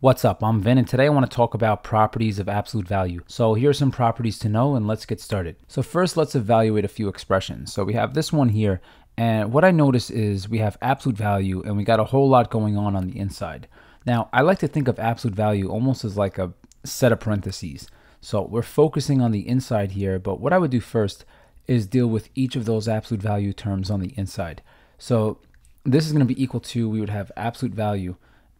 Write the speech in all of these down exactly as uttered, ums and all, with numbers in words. What's up? I'm Vin, and today I want to talk about properties of absolute value. So here are some properties to know, and let's get started. So first, let's evaluate a few expressions. So we have this one here, and what I notice is we have absolute value, and we got a whole lot going on on the inside. Now, I like to think of absolute value almost as like a set of parentheses. So we're focusing on the inside here, but what I would do first is deal with each of those absolute value terms on the inside. So this is going to be equal to, we would have absolute value,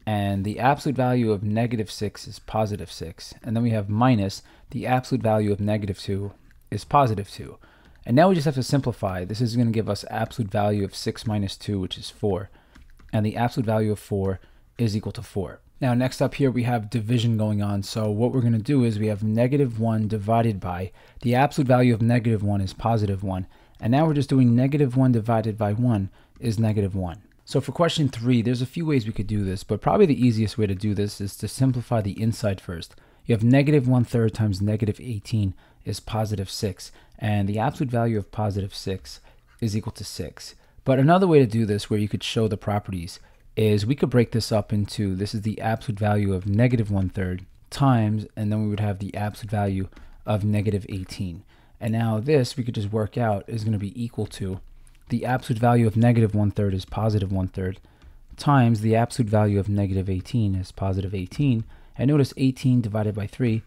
and the absolute value of negative six is positive six. And then we have minus the absolute value of negative two is positive two. And now we just have to simplify. This is going to give us absolute value of six minus two, which is four. And the absolute value of four is equal to four. Now, next up here, we have division going on. So what we're going to do is we have negative one divided by, the absolute value of negative one is positive one. And now we're just doing negative one divided by one is negative one. So for question three, there's a few ways we could do this, but probably the easiest way to do this is to simplify the inside first. You have negative one third times negative eighteen is positive six, and the absolute value of positive six is equal to six. But another way to do this where you could show the properties is we could break this up into, this is the absolute value of negative one third times, and then we would have the absolute value of negative eighteen. And now this we could just work out is going to be equal to the absolute value of negative one-third is positive one-third times the absolute value of negative eighteen is positive eighteen. And notice eighteen divided by three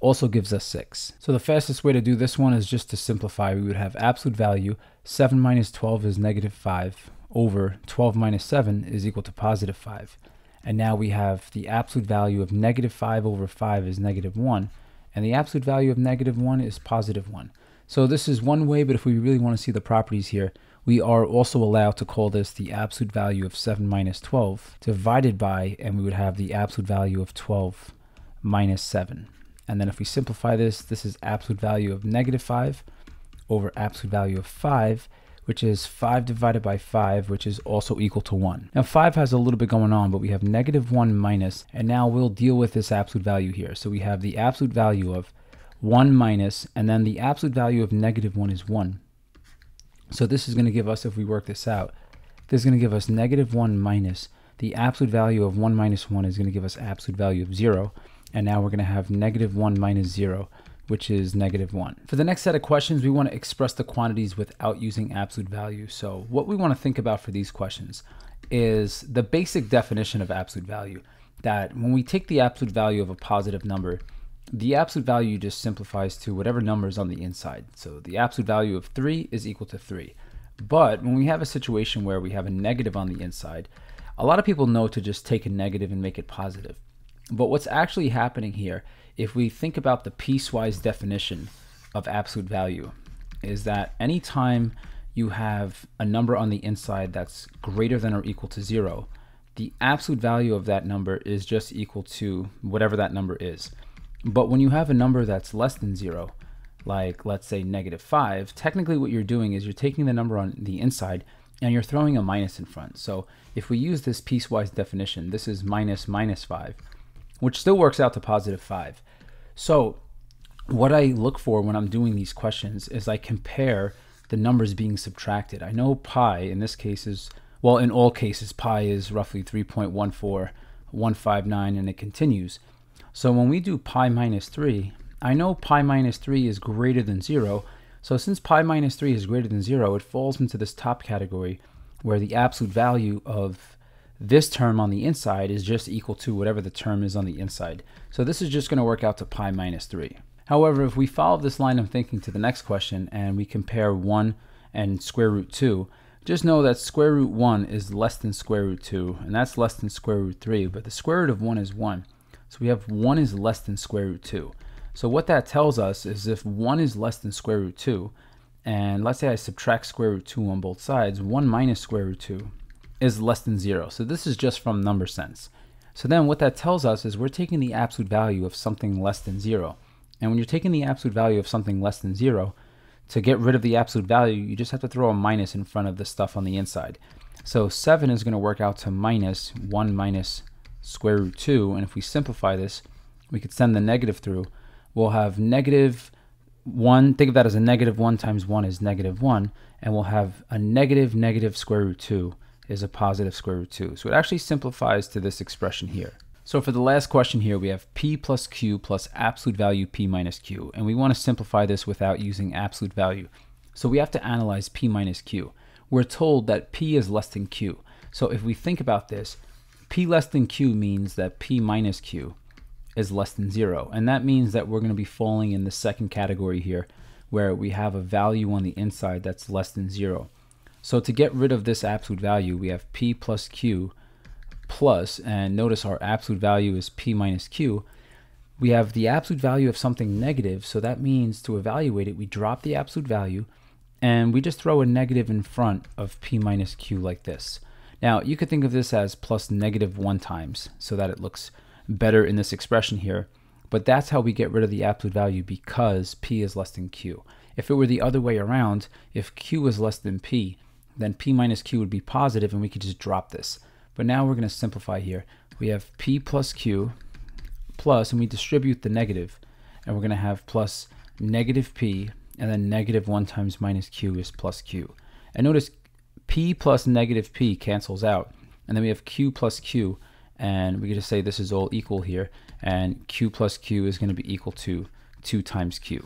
also gives us six. So the fastest way to do this one is just to simplify. We would have absolute value, seven minus twelve is negative five, over twelve minus seven is equal to positive five. And now we have the absolute value of negative five over five is negative one, and the absolute value of negative one is positive one. So this is one way, but if we really want to see the properties here, we are also allowed to call this the absolute value of seven minus twelve divided by, and we would have the absolute value of twelve minus seven. And then if we simplify this, this is absolute value of negative five over absolute value of five, which is five divided by five, which is also equal to one. Now five has a little bit going on, but we have negative one minus, and now we'll deal with this absolute value here. So we have the absolute value of one minus, and then the absolute value of negative one is one. So this is going to give us, if we work this out, this is going to give us negative one minus, the absolute value of one minus one is going to give us absolute value of zero. And now we're going to have negative one minus zero, which is negative one. For the next set of questions, we want to express the quantities without using absolute value. So what we want to think about for these questions is the basic definition of absolute value, that when we take the absolute value of a positive number, the absolute value just simplifies to whatever number is on the inside. So the absolute value of three is equal to three. But when we have a situation where we have a negative on the inside, a lot of people know to just take a negative and make it positive. But what's actually happening here, if we think about the piecewise definition of absolute value, is that anytime you have a number on the inside that's greater than or equal to zero, the absolute value of that number is just equal to whatever that number is. But when you have a number that's less than zero, like let's say negative five, technically what you're doing is you're taking the number on the inside and you're throwing a minus in front. So if we use this piecewise definition, this is minus minus five, which still works out to positive five. So what I look for when I'm doing these questions is I compare the numbers being subtracted. I know pi in this case is, well, in all cases, pi is roughly three point one four one five nine, and it continues. So when we do pi minus three, I know pi minus three is greater than zero. So since pi minus three is greater than zero, it falls into this top category where the absolute value of this term on the inside is just equal to whatever the term is on the inside. So this is just going to work out to pi minus three. However, if we follow this line of thinking to the next question and we compare one and square root two, just know that square root one is less than square root two, and that's less than square root three, but the square root of one is one. So we have one is less than square root two. So what that tells us is if one is less than square root two, and let's say I subtract square root two on both sides, one minus square root two is less than zero. So this is just from number sense. So then what that tells us is we're taking the absolute value of something less than zero. And when you're taking the absolute value of something less than zero, to get rid of the absolute value, you just have to throw a minus in front of the stuff on the inside. So seven is going to work out to minus one minus square root two, and if we simplify this, we could send the negative through. We'll have negative one, think of that as a negative one times one is negative one, and we'll have a negative negative square root two is a positive square root two. So it actually simplifies to this expression here. So for the last question here, we have p plus q plus absolute value p minus q, and we want to simplify this without using absolute value. So we have to analyze p minus q. We're told that p is less than q. So if we think about this, p less than q means that p minus q is less than zero, and that means that we're going to be falling in the second category here, where we have a value on the inside that's less than zero. So to get rid of this absolute value, we have p plus q plus, and notice our absolute value is p minus q. We have the absolute value of something negative, so that means to evaluate it, we drop the absolute value and we just throw a negative in front of p minus q like this. Now you could think of this as plus negative one times so that it looks better in this expression here, but that's how we get rid of the absolute value because p is less than q. If it were the other way around, if q is less than p, then p minus q would be positive and we could just drop this. But now we're going to simplify here. We have p plus q plus, and we distribute the negative, and we're going to have plus negative p, and then negative one times minus q is plus q. And notice p plus negative p cancels out, and then we have q plus q, and we can just say this is all equal here, and q plus q is going to be equal to two times q.